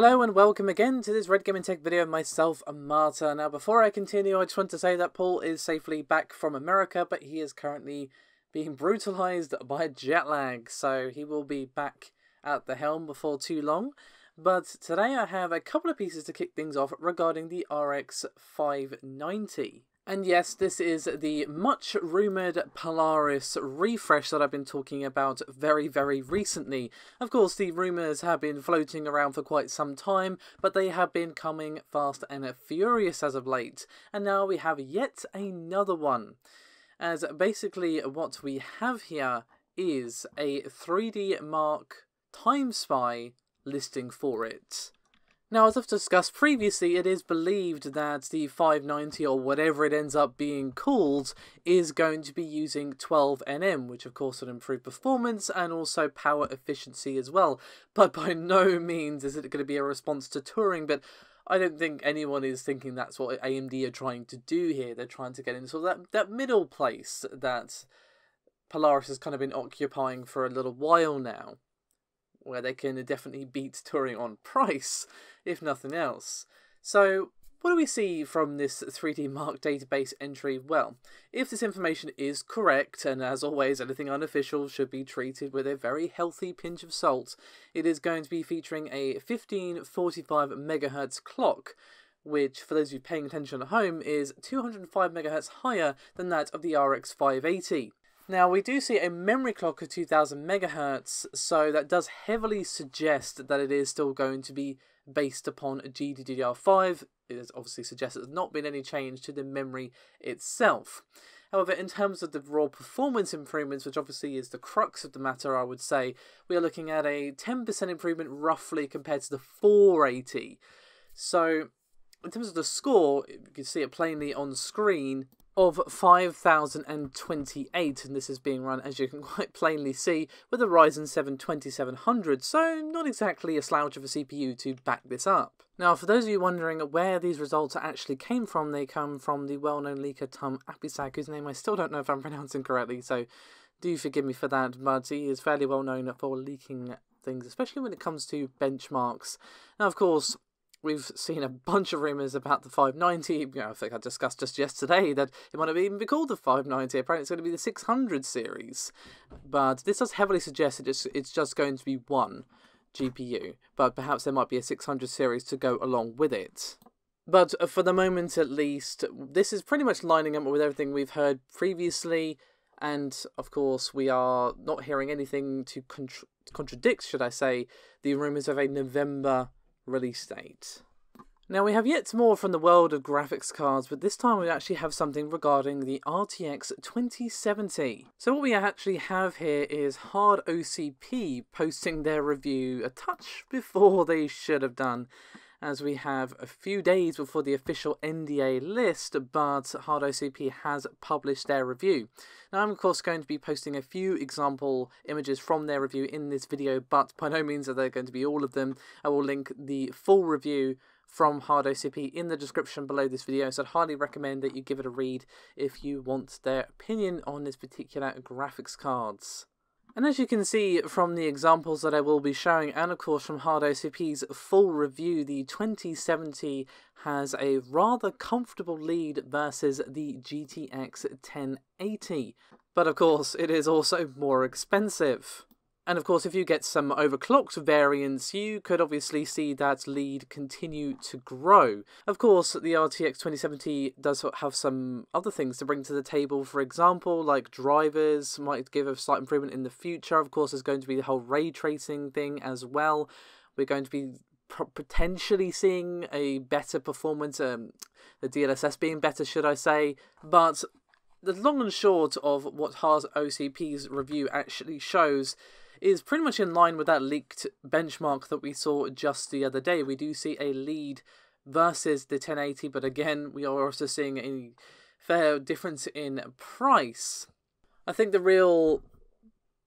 Hello and welcome again to this Red Gaming Tech video, myself and Marta. Now before I continue, I just want to say that Paul is safely back from America, but he is currently being brutalized by jet lag, so he will be back at the helm before too long. But today I have a couple of pieces to kick things off regarding the RX 590. And yes, this is the much rumoured Polaris refresh that I've been talking about very, very recently. Of course, the rumours have been floating around for quite some time, but they have been coming fast and furious as of late. And now we have yet another one. As basically what we have here is a 3D Mark Time Spy listing for it. Now, as I've discussed previously, it is believed that the 590, or whatever it ends up being called, is going to be using 12nm, which of course will improve performance and also power efficiency as well. But by no means is it going to be a response to Turing, but I don't think anyone is thinking that's what AMD are trying to do here. They're trying to get into sort of that middle place that Polaris has kind of been occupying for a little while now, where they can definitely beat Turing on price, if nothing else. So, what do we see from this 3D Mark database entry? Well, if this information is correct, and as always, anything unofficial should be treated with a very healthy pinch of salt, it is going to be featuring a 1545 MHz clock, which, for those of you paying attention at home, is 205 MHz higher than that of the RX 580. Now, we do see a memory clock of 2000 megahertz, so that does heavily suggest that it is still going to be based upon GDDR5. It is obviously suggested there's not been any change to the memory itself. However, in terms of the raw performance improvements, which obviously is the crux of the matter, I would say, we are looking at a 10% improvement roughly compared to the 480. So, in terms of the score, you can see it plainly on screen, of 5028, and this is being run, as you can quite plainly see, with a Ryzen 7 2700, so not exactly a slouch of a CPU to back this up. Now, for those of you wondering where these results actually came from, they come from the well-known leaker Tom Apisak, whose name I still don't know if I'm pronouncing correctly, so do forgive me for that, but he is fairly well known for leaking things, especially when it comes to benchmarks. Now, of course, we've seen a bunch of rumours about the 590, you know, I think I discussed just yesterday that it might not even be called the 590, apparently it's going to be the 600 series. But this does heavily suggest that it's just going to be one GPU, but perhaps there might be a 600 series to go along with it. But for the moment at least, this is pretty much lining up with everything we've heard previously, and of course we are not hearing anything to contradict, should I say, the rumours of a November release date. Now we have yet more from the world of graphics cards, but this time we actually have something regarding the RTX 2070. So what we actually have here is HardOCP posting their review a touch before they should have done, as we have a few days before the official NDA list, but HardOCP has published their review. Now I'm of course going to be posting a few example images from their review in this video, but by no means are there going to be all of them. I will link the full review from HardOCP in the description below this video, so I'd highly recommend that you give it a read if you want their opinion on this particular graphics cards. And as you can see from the examples that I will be showing, and of course from HardOCP's full review, the 2070 has a rather comfortable lead versus the GTX 1080. But of course, it is also more expensive. And of course, if you get some overclocked variants, you could obviously see that lead continue to grow. Of course, the RTX 2070 does have some other things to bring to the table, for example, like drivers might give a slight improvement in the future. Of course, there's going to be the whole ray tracing thing as well. We're going to be potentially seeing a better performance, the DLSS being better, should I say, but the long and short of what HardOCP's review actually shows is pretty much in line with that leaked benchmark that we saw just the other day. We do see a lead versus the 1080, but again, we are also seeing a fair difference in price. I think the real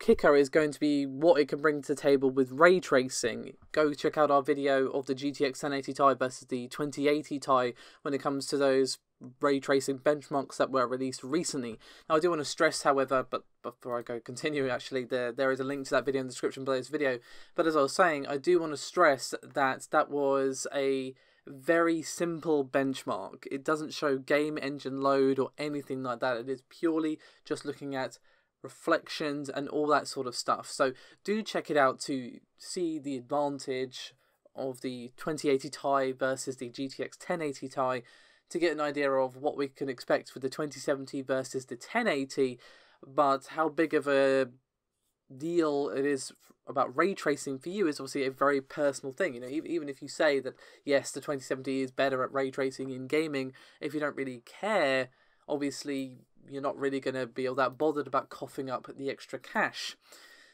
kicker is going to be what it can bring to the table with ray tracing. Go check out our video of the GTX 1080 Ti versus the 2080 Ti when it comes to those ray tracing benchmarks that were released recently. Now, I do want to stress, however, but before I go continue, actually, there is a link to that video in the description below this video. But as I was saying, I do want to stress that that was a very simple benchmark. It doesn't show game engine load or anything like that. It is purely just looking at reflections and all that sort of stuff. So do check it out to see the advantage of the 2080 Ti versus the GTX 1080 Ti, to get an idea of what we can expect with the 2070 versus the 1080, but how big of a deal it is about ray tracing for you is obviously a very personal thing. You know, even if you say that, yes, the 2070 is better at ray tracing in gaming, if you don't really care, obviously you're not really going to be all that bothered about coughing up the extra cash.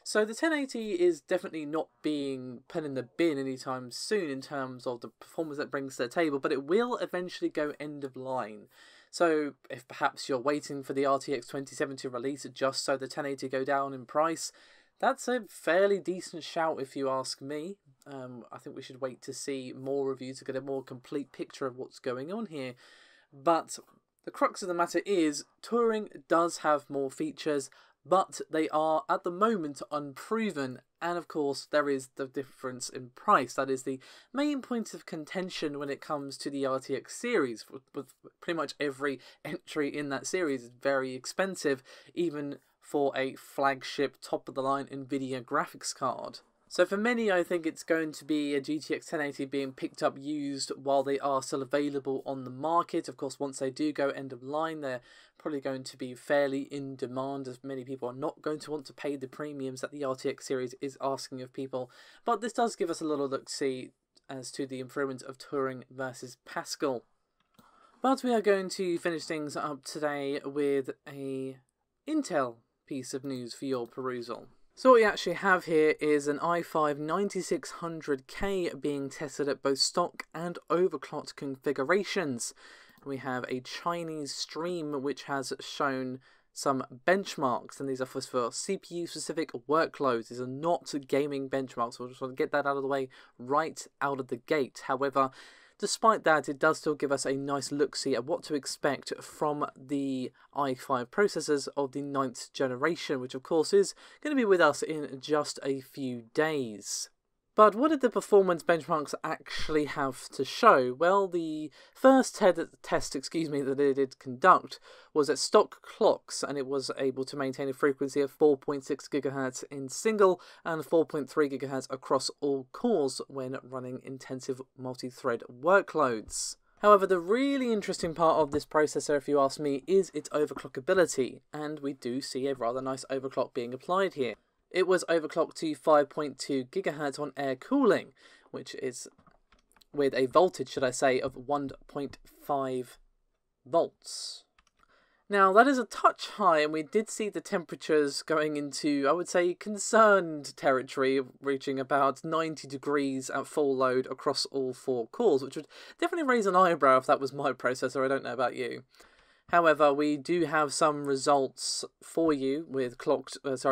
So the 1080 is definitely not being put in the bin anytime soon in terms of the performance that brings to the table, but it will eventually go end of line. So if perhaps you're waiting for the RTX 2070 release just so the 1080 go down in price, that's a fairly decent shout if you ask me. I think we should wait to see more reviews to get a more complete picture of what's going on here. But the crux of the matter is, Turing does have more features, but they are at the moment unproven, and of course there is the difference in price. That is the main point of contention when it comes to the RTX series, with pretty much every entry in that series is very expensive, even for a flagship top-of-the-line Nvidia graphics card. So for many, I think it's going to be a GTX 1080 being picked up used while they are still available on the market. Of course, once they do go end of line, they're probably going to be fairly in demand, as many people are not going to want to pay the premiums that the RTX series is asking of people. But this does give us a little look-see as to the improvement of Turing versus Pascal. But we are going to finish things up today with an Intel piece of news for your perusal. So what we actually have here is an i5-9600K being tested at both stock and overclocked configurations. We have a Chinese stream which has shown some benchmarks, and these are for CPU-specific workloads. These are not gaming benchmarks, so I just want to get that out of the way right out of the gate. However, despite that, it does still give us a nice look-see at what to expect from the i5 processors of the 9th generation, which of course is going to be with us in just a few days. But what did the performance benchmarks actually have to show? Well, the first test, that it did conduct was at stock clocks, and it was able to maintain a frequency of 4.6 GHz in single and 4.3 GHz across all cores when running intensive multi-thread workloads. However, the really interesting part of this processor, if you ask me, is its overclockability, and we do see a rather nice overclock being applied here. It was overclocked to 5.2 GHz on air cooling, which is with a voltage, should I say, of 1.5 volts. Now, that is a touch high, and we did see the temperatures going into, I would say, concerned territory, reaching about 90 degrees at full load across all four cores, which would definitely raise an eyebrow if that was my processor. I don't know about you. However, we do have some results for you with base clock versus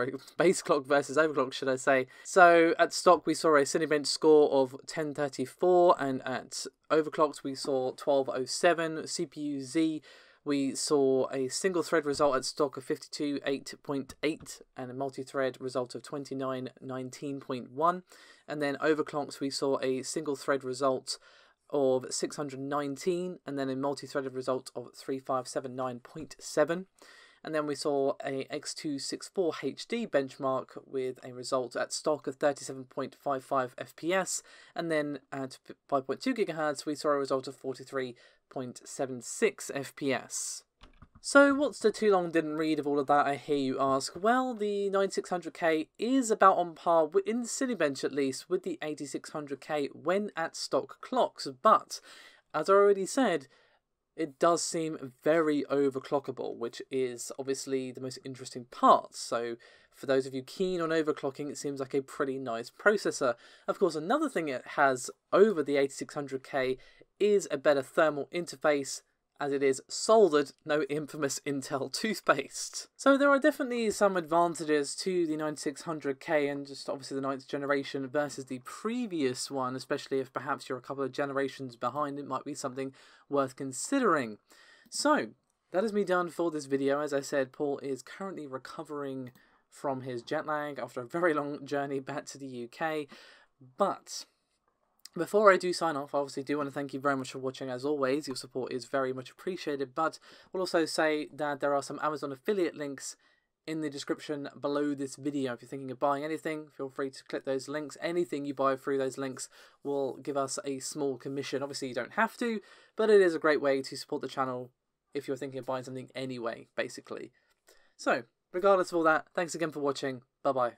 overclock, should I say. So at stock, we saw a Cinebench score of 1034, and at overclocked, we saw 1207. CPU-Z, we saw a single thread result at stock of 52.8.8, and a multi-thread result of 29.19.1. And then overclocked, we saw a single thread result of 619, and then a multi-threaded result of 3579.7, and then we saw a X264 HD benchmark with a result at stock of 37.55 FPS, and then at 5.2 GHz we saw a result of 43.76 FPS. So what's the too long didn't read of all of that, I hear you ask? Well, the 9600K is about on par, in Cinebench at least, with the 8600K when at stock clocks, but as I already said, it does seem very overclockable, which is obviously the most interesting part. So for those of you keen on overclocking, it seems like a pretty nice processor. Of course, another thing it has over the 8600K is a better thermal interface, as it is soldered, no infamous Intel toothpaste. So there are definitely some advantages to the 9600K and just obviously the 9th generation versus the previous one, especially if perhaps you're a couple of generations behind. It might be something worth considering. So, that is me done for this video. As I said, Paul is currently recovering from his jet lag after a very long journey back to the UK, but before I do sign off, I obviously do want to thank you very much for watching. As always, your support is very much appreciated, but we'll also say that there are some Amazon affiliate links in the description below this video. If you're thinking of buying anything, feel free to click those links. Anything you buy through those links will give us a small commission. Obviously, you don't have to, but it is a great way to support the channel if you're thinking of buying something anyway, basically. So, regardless of all that, thanks again for watching. Bye-bye.